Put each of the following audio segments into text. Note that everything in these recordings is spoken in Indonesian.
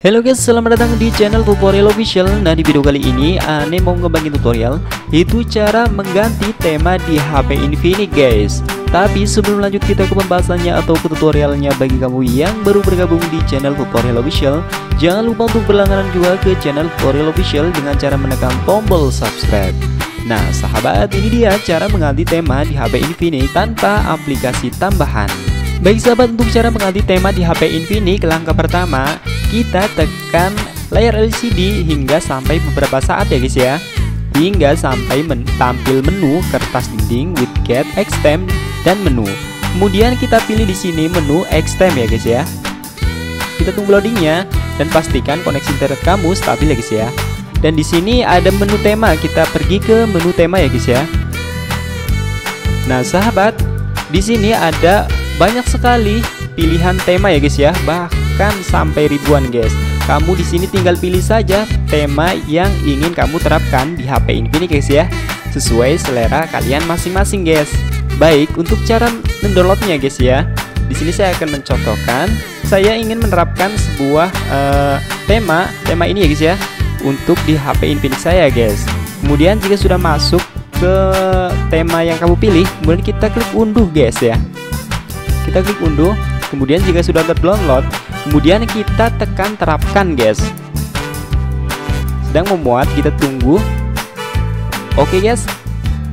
Halo guys, selamat datang di channel Tutorial Official. Nah, di video kali ini Ane mau ngebagiin tutorial itu cara mengganti tema di HP Infinix guys. Tapi sebelum lanjut kita ke pembahasannya atau ke tutorialnya, bagi kamu yang baru bergabung di channel Tutorial Official, jangan lupa untuk berlangganan juga ke channel Tutorial Official dengan cara menekan tombol subscribe. Nah sahabat, ini dia cara mengganti tema di HP Infinix tanpa aplikasi tambahan. Baik sahabat, untuk cara mengganti tema di HP Infinix, langkah pertama kita tekan layar LCD hingga sampai beberapa saat ya guys ya, hingga sampai tampil menu kertas dinding widget extend dan menu. Kemudian kita pilih di sini menu extend ya guys ya. Kita tunggu loadingnya dan pastikan koneksi internet kamu stabil ya guys ya. Dan di sini ada menu tema, kita pergi ke menu tema ya guys ya. Nah sahabat, di sini ada banyak sekali pilihan tema ya guys ya, bahkan sampai ribuan guys. Kamu di sini tinggal pilih saja tema yang ingin kamu terapkan di HP Infinix guys ya, sesuai selera kalian masing-masing guys. Baik, untuk cara mendownloadnya guys ya, di sini saya akan mencontohkan. Saya ingin menerapkan sebuah tema ini ya guys ya, untuk di HP Infinix saya guys. Kemudian jika sudah masuk ke tema yang kamu pilih, kemudian kita klik unduh guys ya. Kita klik unduh. Kemudian jika sudah terdownload, kemudian kita tekan terapkan guys. Sedang memuat, kita tunggu. Oke guys,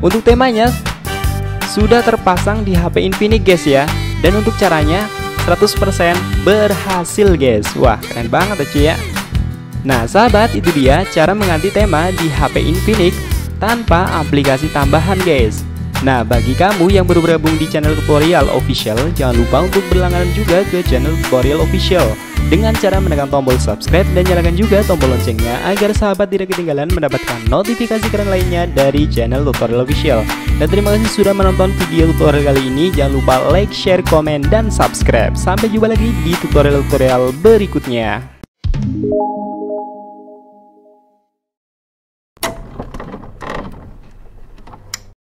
untuk temanya sudah terpasang di HP Infinix guys ya. Dan untuk caranya 100% berhasil guys. Wah keren banget ya. Nah sahabat, itu dia cara mengganti tema di HP Infinix tanpa aplikasi tambahan guys. Nah, bagi kamu yang baru bergabung di channel Tutorial Official, jangan lupa untuk berlangganan juga ke channel Tutorial Official dengan cara menekan tombol subscribe dan nyalakan juga tombol loncengnya agar sahabat tidak ketinggalan mendapatkan notifikasi keren lainnya dari channel Tutorial Official. Dan terima kasih sudah menonton video tutorial kali ini. Jangan lupa like, share, komen, dan subscribe. Sampai jumpa lagi di tutorial-tutorial berikutnya.